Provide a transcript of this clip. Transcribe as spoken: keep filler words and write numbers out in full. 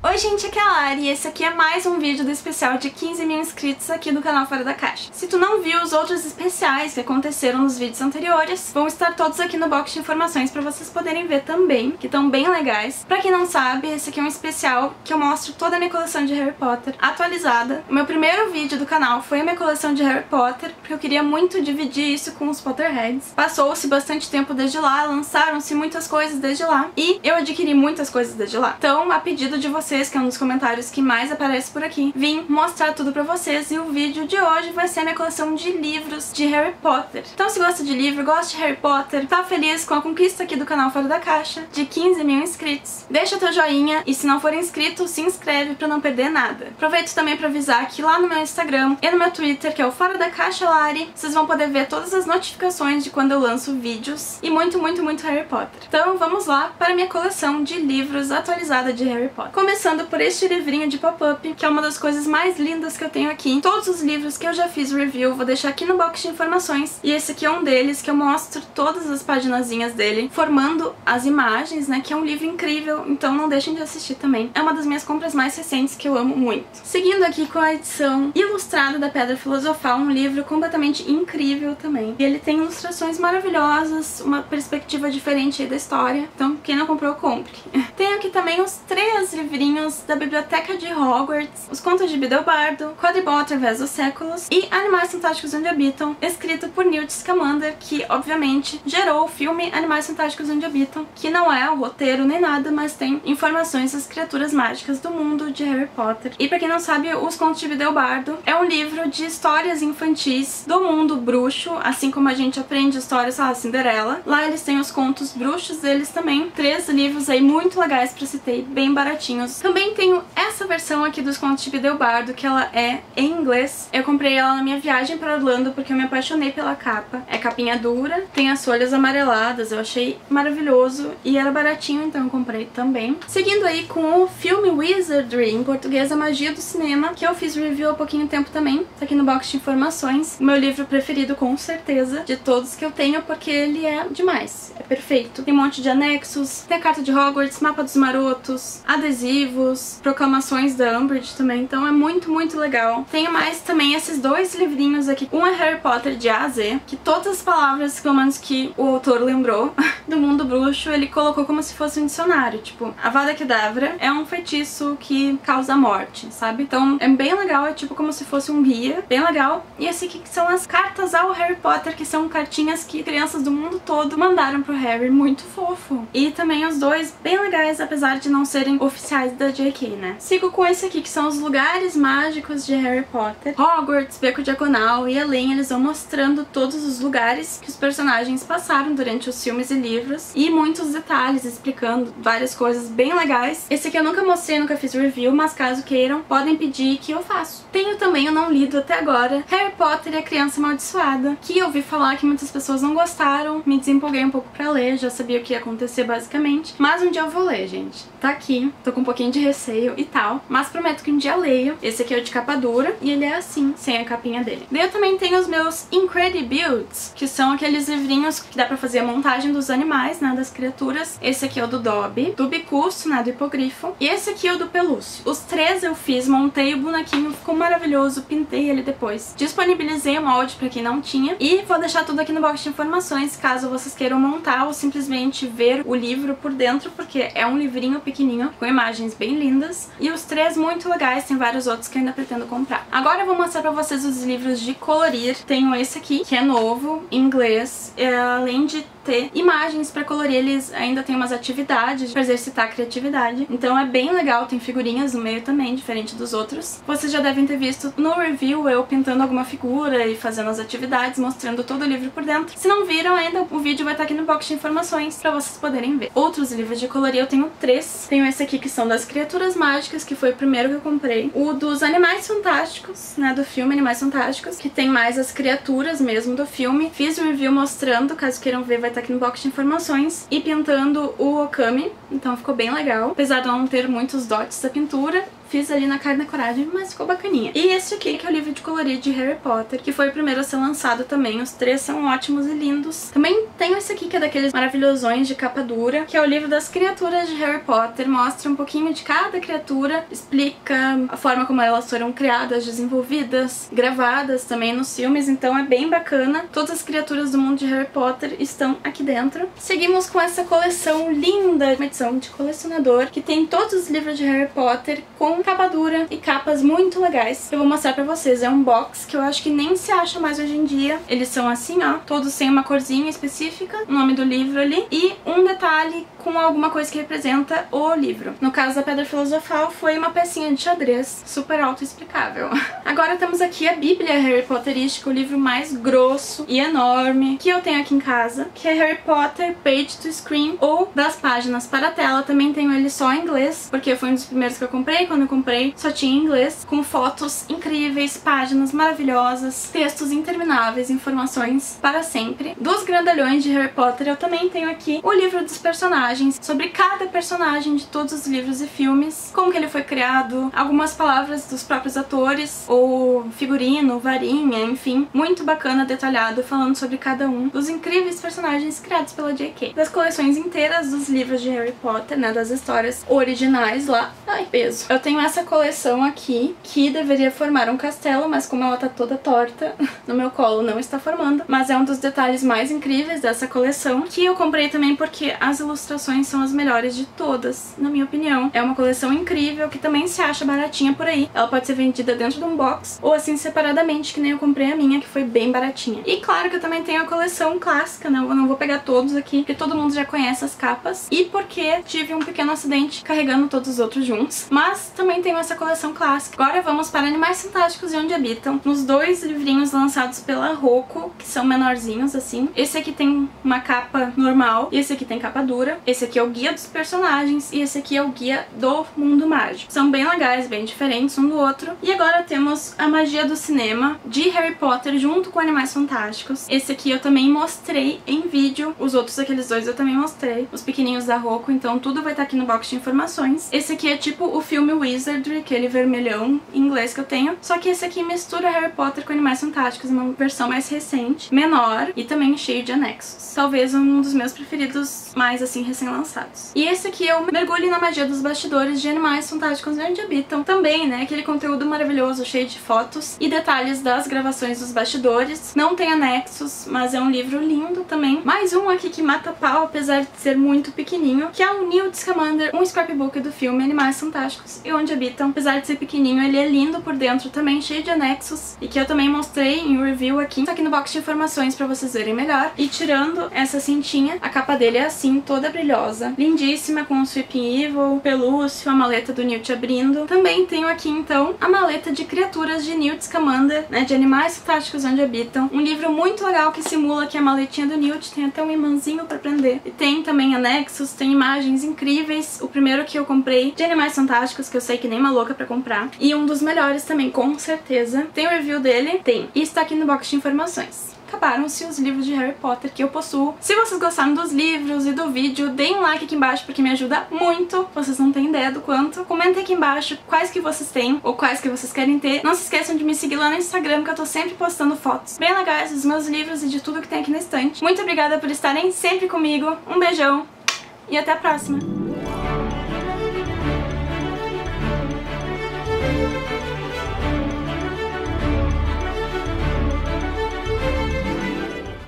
Oi gente, aqui é a Lari e esse aqui é mais um vídeo do especial de quinze mil inscritos aqui do canal Fora da Caixa. Se tu não viu os outros especiais que aconteceram nos vídeos anteriores, vão estar todos aqui no box de informações pra vocês poderem ver também, que estão bem legais. Pra quem não sabe, esse aqui é um especial que eu mostro toda a minha coleção de Harry Potter atualizada. O meu primeiro vídeo do canal foi a minha coleção de Harry Potter, porque eu queria muito dividir isso com os Potterheads. Passou-se bastante tempo desde lá, lançaram-se muitas coisas desde lá, e eu adquiri muitas coisas desde lá. Então, a pedido de vocês, que é um dos comentários que mais aparece por aqui, vim mostrar tudo pra vocês, e o vídeo de hoje vai ser a minha coleção de livros de Harry Potter. Então se gosta de livro, gosta de Harry Potter, tá feliz com a conquista aqui do canal Fora da Caixa de quinze mil inscritos, deixa teu joinha e se não for inscrito, se inscreve pra não perder nada. Aproveito também pra avisar que lá no meu Instagram e no meu Twitter, que é o Fora da Caixa Lari, vocês vão poder ver todas as notificações de quando eu lanço vídeos e muito, muito, muito Harry Potter. Então vamos lá para a minha coleção de livros atualizada de Harry Potter. Começando Começando por este livrinho de pop-up, que é uma das coisas mais lindas que eu tenho aqui. Todos os livros que eu já fiz review, vou deixar aqui no box de informações. E esse aqui é um deles, que eu mostro todas as paginazinhas dele, formando as imagens, né? Que é um livro incrível, então não deixem de assistir também. É uma das minhas compras mais recentes, que eu amo muito. Seguindo aqui com a edição ilustrada da Pedra Filosofal, um livro completamente incrível também. E ele tem ilustrações maravilhosas, uma perspectiva diferente aí da história. Então, quem não comprou, compre. Tenho aqui também os três livrinhos da Biblioteca de Hogwarts, Os Contos de Beedle o Bardo, Quadribol Através dos Séculos e Animais Fantásticos Onde Habitam, escrito por Newt Scamander, que obviamente gerou o filme Animais Fantásticos Onde Habitam, que não é o roteiro nem nada, mas tem informações das criaturas mágicas do mundo de Harry Potter. E pra quem não sabe, Os Contos de Beedle o Bardo é um livro de histórias infantis do mundo bruxo, assim como a gente aprende histórias, sei lá, Cinderela. Lá eles têm os contos bruxos deles também, três livros aí muito legais pra citar, bem baratinhos. Também tenho essa versão aqui dos Contos de Beedle o Bardo, que ela é em inglês. Eu comprei ela na minha viagem pra Orlando porque eu me apaixonei pela capa. É capinha dura, tem as folhas amareladas, eu achei maravilhoso e era baratinho, então eu comprei também. Seguindo aí com o filme Wizardry, em português A Magia do Cinema, que eu fiz review há pouquinho tempo também, tá aqui no box de informações. O meu livro preferido, com certeza, de todos que eu tenho, porque ele é demais, é perfeito. Tem um monte de anexos, tem a carta de Hogwarts, mapa dos marotos, adesivos, proclamações da Umbridge também, então é muito, muito legal. Tenho mais também esses dois livrinhos aqui. Um é Harry Potter de A a Z, que todas as palavras, pelo menos que o autor lembrou do mundo bruxo, ele colocou como se fosse um dicionário, tipo, Avada Kedavra é um feitiço que causa morte, sabe? Então é bem legal, é tipo como se fosse um guia, bem legal. E esse aqui que são as cartas ao Harry Potter, que são cartinhas que crianças do mundo todo mandaram pro Harry, muito fofo. E também os dois bem legais, apesar de não serem oficiais da J K, né? Sigo com esse aqui, que são os lugares mágicos de Harry Potter. Hogwarts, Beco Diagonal e além, eles vão mostrando todos os lugares que os personagens passaram durante os filmes e livros, e muitos detalhes, explicando várias coisas bem legais. Esse aqui eu nunca mostrei, nunca fiz review, mas caso queiram, podem pedir que eu faço. Tenho também, eu não lido até agora, Harry Potter e a Criança Amaldiçoada, que eu ouvi falar que muitas pessoas não gostaram, me desempolguei um pouco pra ler, já sabia o que ia acontecer basicamente, mas um dia eu vou ler, gente. Tá aqui, tô com um pouquinho de receio e tal, mas prometo que um dia leio. Esse aqui é o de capa dura e ele é assim, sem a capinha dele. Daí eu também tenho os meus IncrediBuilds, que são aqueles livrinhos que dá pra fazer a montagem dos animais, né, das criaturas. Esse aqui é o do Dobby, do Bicurso, né, do Hipogrifo, e esse aqui é o do Pelúcio. Os três eu fiz, montei o bonequinho, ficou maravilhoso, pintei ele depois, disponibilizei o molde pra quem não tinha, e vou deixar tudo aqui no box de informações, caso vocês queiram montar ou simplesmente ver o livro por dentro, porque é um livrinho pequenininho, com imagens bem lindas, e os três muito legais, tem vários outros que eu ainda pretendo comprar. Agora eu vou mostrar pra vocês os livros de colorir. Tenho esse aqui, que é novo, em inglês, é, além de ter imagens pra colorir, eles ainda tem umas atividades pra exercitar a criatividade, então é bem legal, tem figurinhas no meio também, diferente dos outros. Vocês já devem ter visto no review eu pintando alguma figura e fazendo as atividades, mostrando todo o livro por dentro. Se não viram ainda, o vídeo vai estar aqui no box de informações pra vocês poderem ver. Outros livros de colorir eu tenho três. Tenho esse aqui, que são das criaturas mágicas, que foi o primeiro que eu comprei, o dos Animais Fantásticos, né, do filme Animais Fantásticos, que tem mais as criaturas mesmo do filme. Fiz um review mostrando, caso queiram ver, vai estar aqui no box de informações, e pintando o Okami, então ficou bem legal. Apesar de não ter muitos dotes da pintura, fiz ali na cara e na coragem, mas ficou bacaninha. E esse aqui que é o livro de colorir de Harry Potter, que foi o primeiro a ser lançado também. Os três são ótimos e lindos. Também tem esse aqui que é daqueles maravilhosões de capa dura, que é o livro das criaturas de Harry Potter. Mostra um pouquinho de cada criatura, explica a forma como elas foram criadas, desenvolvidas, gravadas também nos filmes. Então é bem bacana. Todas as criaturas do mundo de Harry Potter estão aqui dentro. Seguimos com essa coleção linda, uma edição de colecionador, que tem todos os livros de Harry Potter com capa dura e capas muito legais. Eu vou mostrar pra vocês, é um box que eu acho que nem se acha mais hoje em dia. Eles são assim, ó, todos têm uma corzinha específica, o nome do livro ali e um detalhe com alguma coisa que representa o livro. No caso da Pedra Filosofal foi uma pecinha de xadrez, super autoexplicável. Agora temos aqui a Bíblia Harry Potterística, o livro mais grosso e enorme que eu tenho aqui em casa, que é Harry Potter Page to Screen, ou Das Páginas para a Tela. Também tenho ele só em inglês, porque foi um dos primeiros que eu comprei. Quando eu comprei, só tinha em inglês, com fotos incríveis, páginas maravilhosas, textos intermináveis, informações para sempre. Dos grandalhões de Harry Potter eu também tenho aqui o livro dos personagens, sobre cada personagem de todos os livros e filmes, como que ele foi criado, algumas palavras dos próprios atores, ou figurino, varinha, enfim, muito bacana, detalhado, falando sobre cada um dos incríveis personagens criados pela J K. Das coleções inteiras dos livros de Harry Potter, né, das histórias originais lá. Ai, peso. Eu tenho essa coleção aqui, que deveria formar um castelo, mas como ela tá toda torta, no meu colo não está formando. Mas é um dos detalhes mais incríveis dessa coleção, que eu comprei também porque as ilustrações são as melhores de todas, na minha opinião. É uma coleção incrível, que também se acha baratinha por aí. Ela pode ser vendida dentro de um box, ou assim separadamente, que nem eu comprei a minha, que foi bem baratinha. E claro que eu também tenho a coleção clássica, né? Eu não vou pegar todos aqui, porque todo mundo já conhece as capas, e porque tive um pequeno acidente carregando todos os outros juntos. Mas também tenho essa coleção clássica. Agora vamos para Animais Fantásticos e Onde Habitam, nos dois livrinhos lançados pela Rocco, que são menorzinhos assim. Esse aqui tem uma capa normal, e esse aqui tem capa dura. Esse aqui é o guia dos personagens, e esse aqui é o guia do mundo mágico. São bem legais, bem diferentes um do outro. E agora temos A Magia do Cinema, de Harry Potter, junto com Animais Fantásticos. Esse aqui eu também mostrei em vídeo, os outros, aqueles dois, eu também mostrei, os pequenininhos da Rocco, então tudo vai estar aqui no box de informações. Esse aqui é tipo o filme Wizardry, aquele vermelhão em inglês que eu tenho, só que esse aqui mistura Harry Potter com Animais Fantásticos, uma versão mais recente, menor e também cheio de anexos. Talvez um dos meus preferidos, mais assim, recém-lançados. E esse aqui é o Mergulho na Magia dos Bastidores de Animais Fantásticos Onde Habitam, também, né, aquele conteúdo maravilhoso, cheio de fotos e detalhes das gravações dos bastidores. Não tem anexos, mas é um livro lindo também. Mais um aqui que mata pau, apesar de ser muito pequenininho, que é o Newt Scamander, um scrapbook do filme Animais Fantásticos e Onde Habitam. Apesar de ser pequenininho, ele é lindo por dentro também, cheio de anexos, e que eu também mostrei em review aqui, só aqui no box de informações pra vocês verem melhor. E tirando essa cintinha, a capa dele é assim, toda brilhosa, lindíssima, com o Sweeping Evil, Pelúcio, a maleta do Newt abrindo. Também tenho aqui, então, a maleta de criaturas de Newt Scamander, né, de Animais Fantásticos Onde Habitam. Um livro muito legal que simula que a maletinha do Newt tem até um imãzinho pra prender. E tem também anexos, tem imagens incríveis. O primeiro que eu comprei de Animais Fantásticos, que eu sei que nem uma louca pra comprar, e um dos melhores também, com certeza. Tem o review dele? Tem. E está aqui no box de informações. Acabaram-se os livros de Harry Potter que eu possuo. Se vocês gostaram dos livros e do vídeo, deem um like aqui embaixo porque me ajuda muito. Vocês não têm ideia do quanto. Comentem aqui embaixo quais que vocês têm ou quais que vocês querem ter. Não se esqueçam de me seguir lá no Instagram, que eu tô sempre postando fotos bem legais dos meus livros e de tudo que tem aqui na estante. Muito obrigada por estarem sempre comigo. Um beijão e até a próxima!